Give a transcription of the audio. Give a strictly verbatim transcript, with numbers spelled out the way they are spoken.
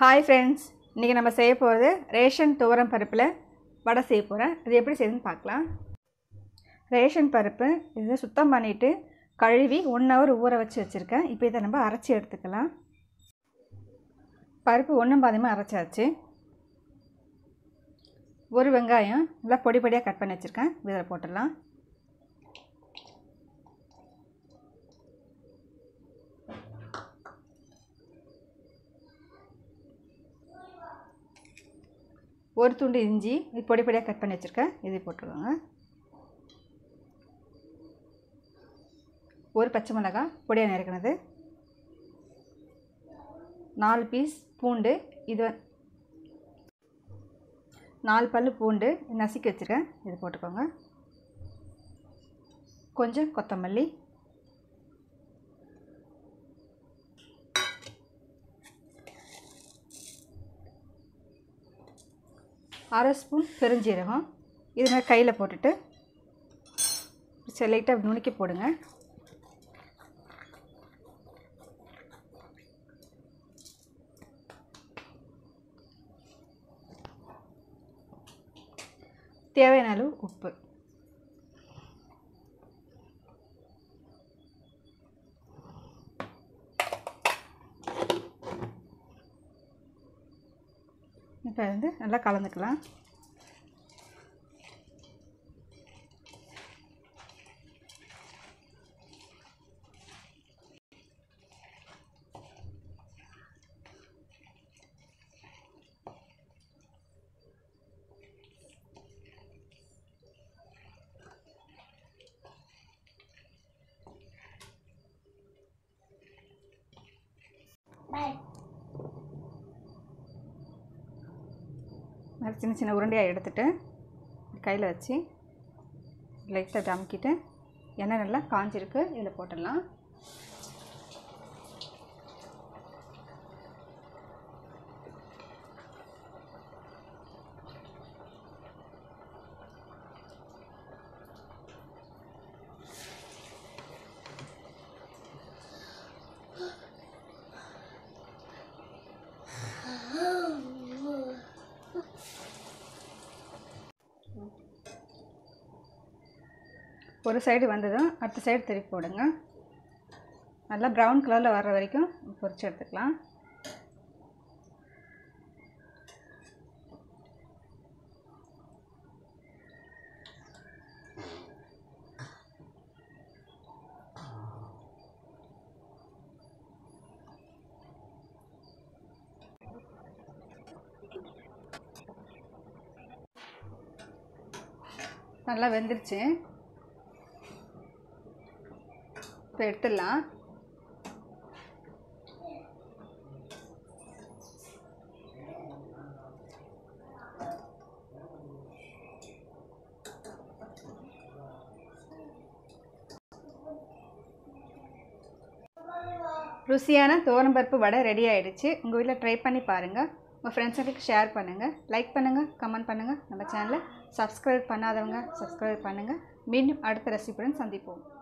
हाय friends इनके number से ration तुवर परप्पल वडा से अभी से पाकल रेशन परप्पु सुत्तम पण्णिट्टु कळुवी वन hour ஊற வச்சு வச்சிருக்கேன் இப்போ இத நம்ம அரைச்சு எடுத்துக்கலாம் பருப்பு ஒண்ணும் பாதியமா அரைச்சாச்சு ஒரு வெங்காயம் நல்லா பொடி பொடியா கட் பண்ணி வச்சிருக்கேன் இதல போட்டுறலாம் और तुंड इंजी पड़ी पड़िया कट पड़ी वचर और पच्च मिलगा पड़िया नरकनदु नाल पीस पूंडु इदु नाल पल्लु पूंडु नसिक्कि वच्चिरुक्केन इदु पोट्टुकोंगा कोंजम कोत्तमल्ली अरे स्पून पेरुंजीरगम इदु कैयिल पोट्टुट्टु सेलेक्टा नुणुक्कि पोडुंगा தேவையான அளவு உப்பு இப்போ வந்து நல்லா கலந்துக்கலாம் சின்ன சின்ன உருண்டையாக எடுத்துட்டு கையில் வச்சு லைட்டாக தம்க்கிட்டு எண்ணெய் நல்லா காஞ்சிருக்கு இதில் போட்டுடலாம் और सैड वह अत सैड तिरपी ना ब्राउन कलर वर् वरी परीचल ना वंदे ருசியான தோரம் பருப்பு வடை ரெடி ஆயிடுச்சு உங்க வீட்ல ட்ரை பண்ணி பாருங்க உங்க ஃப்ரெண்ட்ஸ்களுக்கு ஷேர் பண்ணுங்க லைக் பண்ணுங்க கமெண்ட் பண்ணுங்க நம்ம சேனலை சப்ஸ்கிரைப் பண்ணாதவங்க சப்ஸ்கிரைப் பண்ணுங்க மீண்டும் அடுத்த ரெசிபியுடன் சந்திப்போம்।